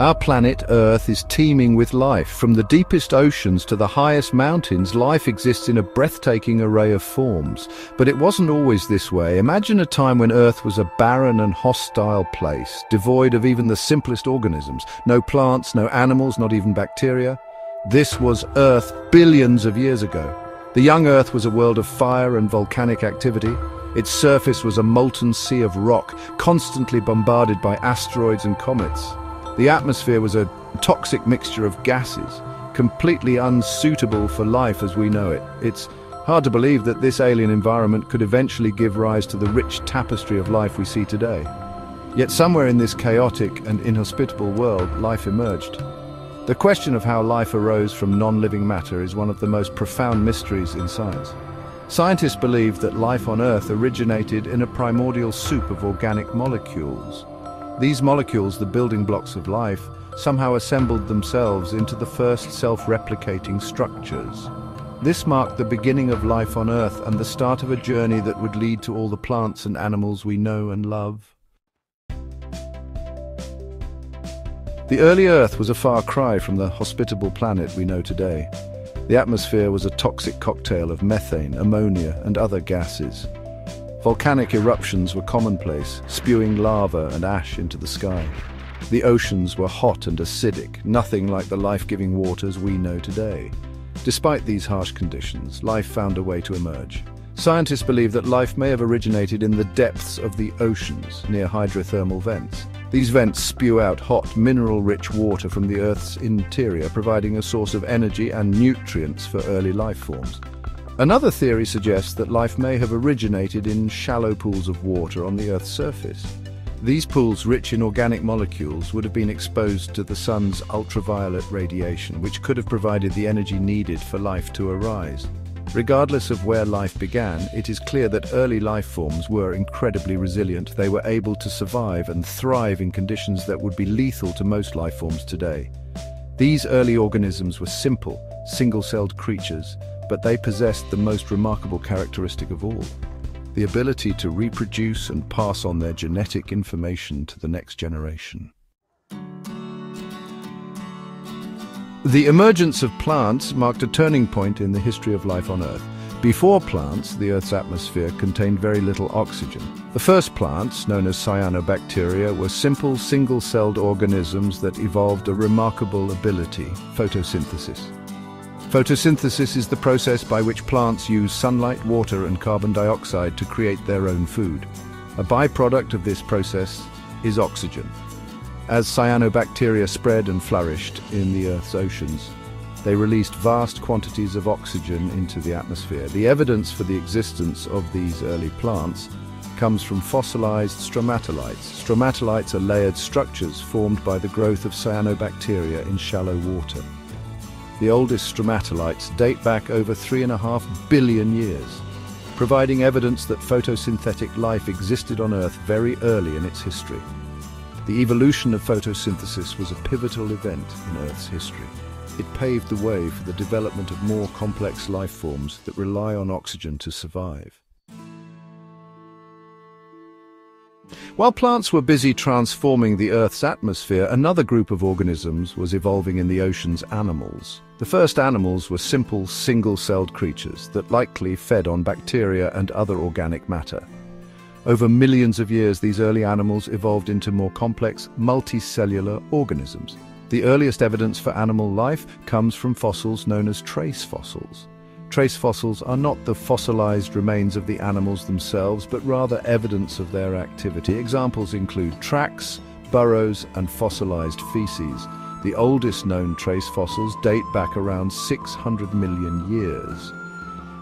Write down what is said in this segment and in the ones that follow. Our planet Earth is teeming with life. From the deepest oceans to the highest mountains, life exists in a breathtaking array of forms. But it wasn't always this way. Imagine a time when Earth was a barren and hostile place, devoid of even the simplest organisms. No plants, no animals, not even bacteria. This was Earth billions of years ago. The young Earth was a world of fire and volcanic activity. Its surface was a molten sea of rock, constantly bombarded by asteroids and comets. The atmosphere was a toxic mixture of gases, completely unsuitable for life as we know it. It's hard to believe that this alien environment could eventually give rise to the rich tapestry of life we see today. Yet somewhere in this chaotic and inhospitable world, life emerged. The question of how life arose from non-living matter is one of the most profound mysteries in science. Scientists believe that life on Earth originated in a primordial soup of organic molecules. These molecules, the building blocks of life, somehow assembled themselves into the first self-replicating structures. This marked the beginning of life on Earth and the start of a journey that would lead to all the plants and animals we know and love. The early Earth was a far cry from the hospitable planet we know today. The atmosphere was a toxic cocktail of methane, ammonia, and other gases. Volcanic eruptions were commonplace, spewing lava and ash into the sky. The oceans were hot and acidic, nothing like the life-giving waters we know today. Despite these harsh conditions, life found a way to emerge. Scientists believe that life may have originated in the depths of the oceans, near hydrothermal vents. These vents spew out hot, mineral-rich water from the Earth's interior, providing a source of energy and nutrients for early life forms. Another theory suggests that life may have originated in shallow pools of water on the Earth's surface. These pools, rich in organic molecules, would have been exposed to the sun's ultraviolet radiation, which could have provided the energy needed for life to arise. Regardless of where life began, it is clear that early life forms were incredibly resilient. They were able to survive and thrive in conditions that would be lethal to most life forms today. These early organisms were simple, single-celled creatures, but they possessed the most remarkable characteristic of all: the ability to reproduce and pass on their genetic information to the next generation. The emergence of plants marked a turning point in the history of life on Earth. Before plants, the Earth's atmosphere contained very little oxygen. The first plants, known as cyanobacteria, were simple, single-celled organisms that evolved a remarkable ability: photosynthesis. Photosynthesis is the process by which plants use sunlight, water, and carbon dioxide to create their own food. A byproduct of this process is oxygen. As cyanobacteria spread and flourished in the Earth's oceans, they released vast quantities of oxygen into the atmosphere. The evidence for the existence of these early plants comes from fossilized stromatolites. Stromatolites are layered structures formed by the growth of cyanobacteria in shallow water. The oldest stromatolites date back over 3.5 billion years, providing evidence that photosynthetic life existed on Earth very early in its history. The evolution of photosynthesis was a pivotal event in Earth's history. It paved the way for the development of more complex life forms that rely on oxygen to survive. While plants were busy transforming the Earth's atmosphere, another group of organisms was evolving in the oceans: animals. The first animals were simple, single-celled creatures that likely fed on bacteria and other organic matter. Over millions of years, these early animals evolved into more complex, multicellular organisms. The earliest evidence for animal life comes from fossils known as trace fossils. Trace fossils are not the fossilized remains of the animals themselves, but rather evidence of their activity. Examples include tracks, burrows, and fossilized feces. The oldest known trace fossils date back around 600 million years.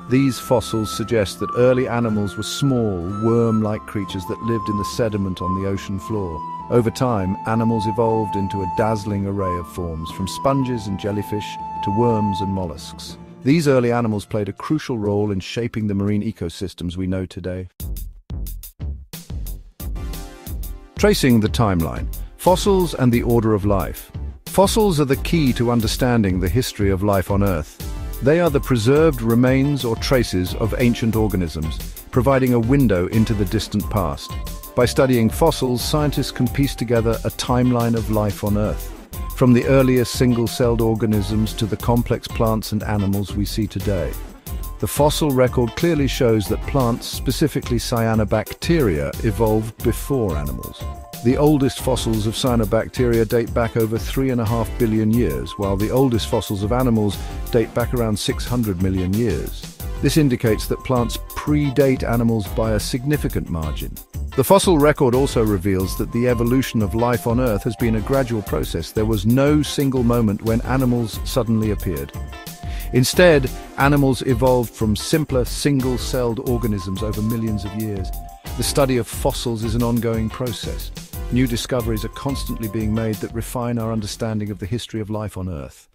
These fossils suggest that early animals were small, worm-like creatures that lived in the sediment on the ocean floor. Over time, animals evolved into a dazzling array of forms, from sponges and jellyfish to worms and mollusks. These early animals played a crucial role in shaping the marine ecosystems we know today. Tracing the timeline: fossils and the order of life. Fossils are the key to understanding the history of life on Earth. They are the preserved remains or traces of ancient organisms, providing a window into the distant past. By studying fossils, scientists can piece together a timeline of life on Earth. from the earliest single-celled organisms to the complex plants and animals we see today. The fossil record clearly shows that plants, specifically cyanobacteria, evolved before animals. The oldest fossils of cyanobacteria date back over 3.5 billion years, while the oldest fossils of animals date back around 600 million years. This indicates that plants predate animals by a significant margin. The fossil record also reveals that the evolution of life on Earth has been a gradual process. There was no single moment when animals suddenly appeared. Instead, animals evolved from simpler, single-celled organisms over millions of years. The study of fossils is an ongoing process. New discoveries are constantly being made that refine our understanding of the history of life on Earth.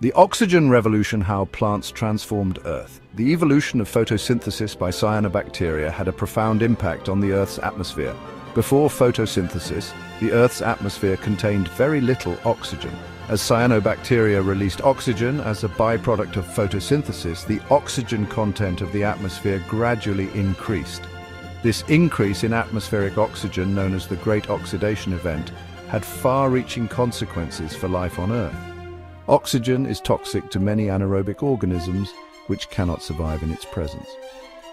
The oxygen revolution: how plants transformed Earth. The evolution of photosynthesis by cyanobacteria had a profound impact on the Earth's atmosphere. Before photosynthesis, the Earth's atmosphere contained very little oxygen. As cyanobacteria released oxygen as a byproduct of photosynthesis, the oxygen content of the atmosphere gradually increased. This increase in atmospheric oxygen, known as the Great Oxidation Event, had far-reaching consequences for life on Earth. Oxygen is toxic to many anaerobic organisms, which cannot survive in its presence.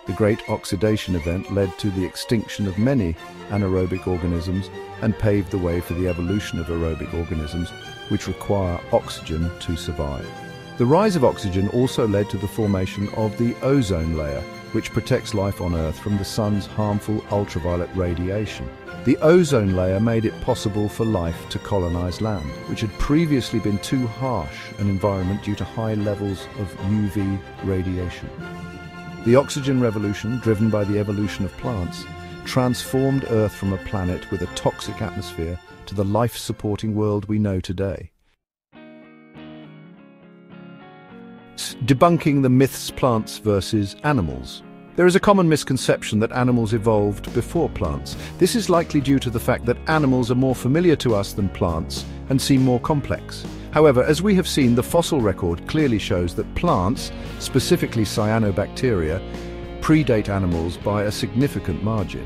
The Great Oxidation Event led to the extinction of many anaerobic organisms and paved the way for the evolution of aerobic organisms, which require oxygen to survive. The rise of oxygen also led to the formation of the ozone layer, which protects life on Earth from the sun's harmful ultraviolet radiation. The ozone layer made it possible for life to colonize land, which had previously been too harsh an environment due to high levels of UV radiation. The oxygen revolution, driven by the evolution of plants, transformed Earth from a planet with a toxic atmosphere to the life-supporting world we know today. Debunking the myths: plants versus animals. There is a common misconception that animals evolved before plants. This is likely due to the fact that animals are more familiar to us than plants and seem more complex. However, as we have seen, the fossil record clearly shows that plants, specifically cyanobacteria, predate animals by a significant margin.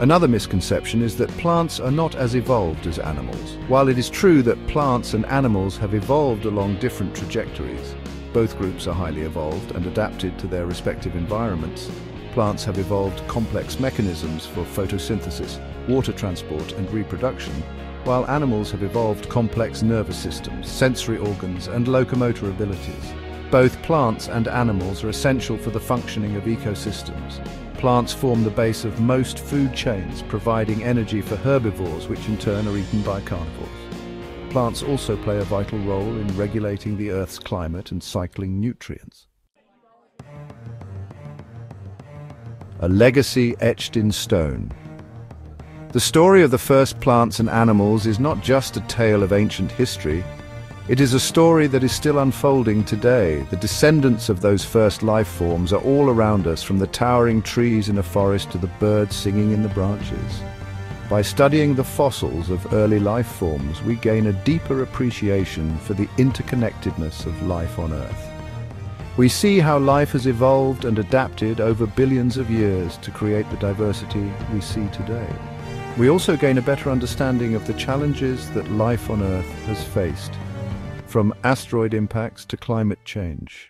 Another misconception is that plants are not as evolved as animals. While it is true that plants and animals have evolved along different trajectories, both groups are highly evolved and adapted to their respective environments. Plants have evolved complex mechanisms for photosynthesis, water transport, and reproduction, while animals have evolved complex nervous systems, sensory organs, and locomotor abilities. Both plants and animals are essential for the functioning of ecosystems. Plants form the base of most food chains, providing energy for herbivores, which in turn are eaten by carnivores. Plants also play a vital role in regulating the Earth's climate and cycling nutrients. A legacy etched in stone. The story of the first plants and animals is not just a tale of ancient history. It is a story that is still unfolding today. The descendants of those first life forms are all around us, from the towering trees in a forest to the birds singing in the branches. By studying the fossils of early life forms, we gain a deeper appreciation for the interconnectedness of life on Earth. We see how life has evolved and adapted over billions of years to create the diversity we see today. We also gain a better understanding of the challenges that life on Earth has faced, from asteroid impacts to climate change.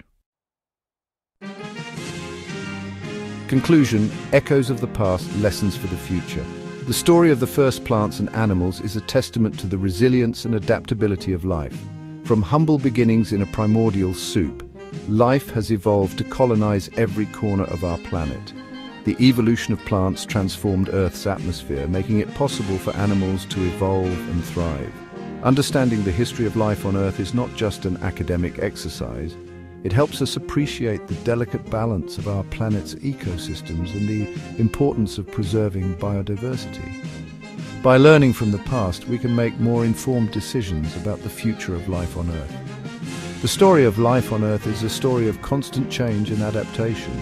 Conclusion: echoes of the past, lessons for the future. The story of the first plants and animals is a testament to the resilience and adaptability of life. From humble beginnings in a primordial soup, life has evolved to colonize every corner of our planet. The evolution of plants transformed Earth's atmosphere, making it possible for animals to evolve and thrive. Understanding the history of life on Earth is not just an academic exercise. It helps us appreciate the delicate balance of our planet's ecosystems and the importance of preserving biodiversity. By learning from the past, we can make more informed decisions about the future of life on Earth. The story of life on Earth is a story of constant change and adaptation.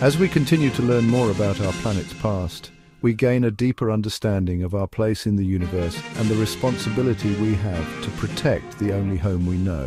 As we continue to learn more about our planet's past, we gain a deeper understanding of our place in the universe and the responsibility we have to protect the only home we know.